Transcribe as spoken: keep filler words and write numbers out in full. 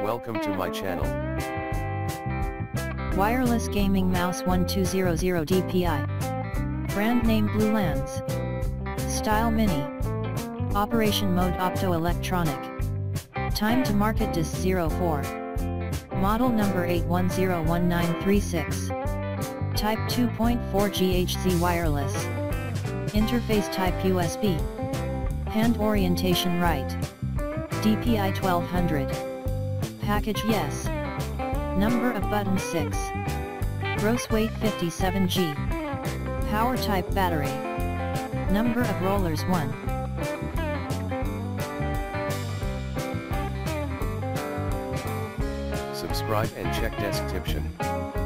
Welcome to my channel. Wireless gaming mouse twelve hundred D P I. Brand name BlueLans. Style mini. Operation mode optoelectronic. Time to market is zero four. Model number eight one zero one nine three six. Type two point four G H Z wireless. Interface type U S B. Hand orientation right. D P I twelve hundred. Package yes. Number of buttons six. Gross weight fifty-seven grams. Power type battery. Number of rollers one. Subscribe and check description.